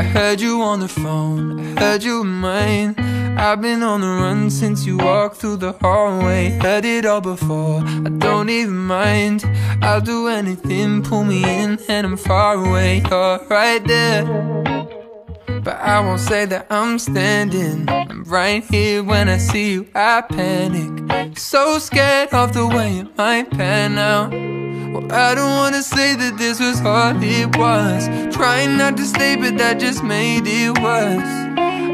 I heard you on the phone, I heard you in mine. I've been on the run since you walked through the hallway. Heard it all before, I don't even mind. I'll do anything, pull me in and I'm far away. You're right there, but I won't say that I'm standing. I'm right here, when I see you I panic. So scared of the way it might pan out. Well, I don't wanna say that this was all it was. Trying not to stay, but that just made it worse.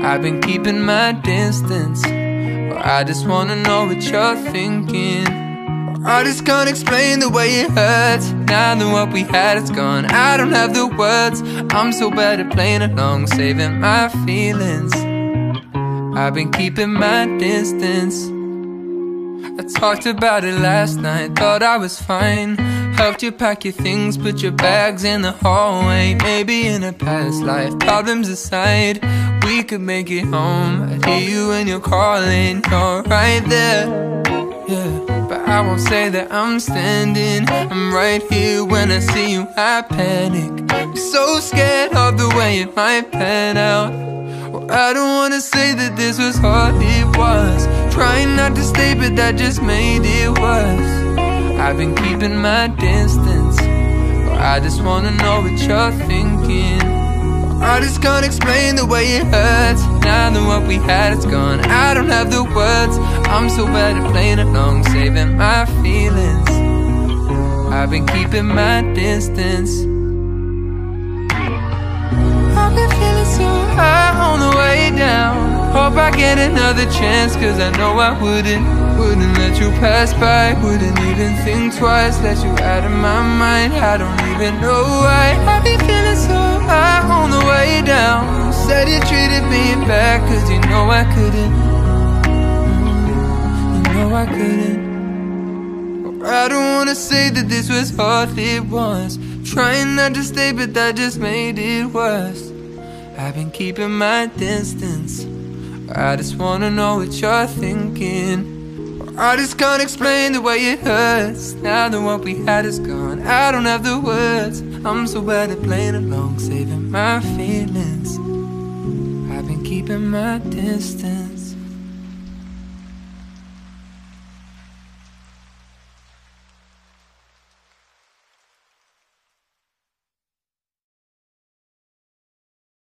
I've been keeping my distance, well, I just wanna know what you're thinking. Well, I just can't explain the way it hurts. Now that what we had is gone, I don't have the words. I'm so bad at playing along, saving my feelings. I've been keeping my distance. I talked about it last night, thought I was fine. Helped you pack your things, put your bags in the hallway. Maybe in a past life, problems aside, we could make it home. I hear you when you're calling, you're right there, yeah. But I won't say that I'm standing. I'm right here, when I see you I panic. I'm so scared of the way it might pan out. Well, I don't wanna say that this was all it was. Trying not to stay, but that just made it worse. I've been keeping my distance, well, I just wanna know what you're thinking. I just can't explain the way it hurts. Now that what we had is gone, I don't have the words. I'm so bad at playing along, saving my feelings. I've been keeping my distance. I've been feeling so high on the way down. Hope I get another chance, cause I know I wouldn't let you pass by. Wouldn't even think twice, let you out of my mind. I don't even know why. I've been feeling so high on the way down. Said you treated me bad, cause you know I couldn't. You know I couldn't. I don't wanna say that this was all it was. Trying not to stay, but that just made it worse. I've been keeping my distance, I just wanna know what you're thinking. I just can't explain the way it hurts. Now that what we had is gone, I don't have the words. I'm so bad at playing along, saving my feelings. I've been keeping my distance.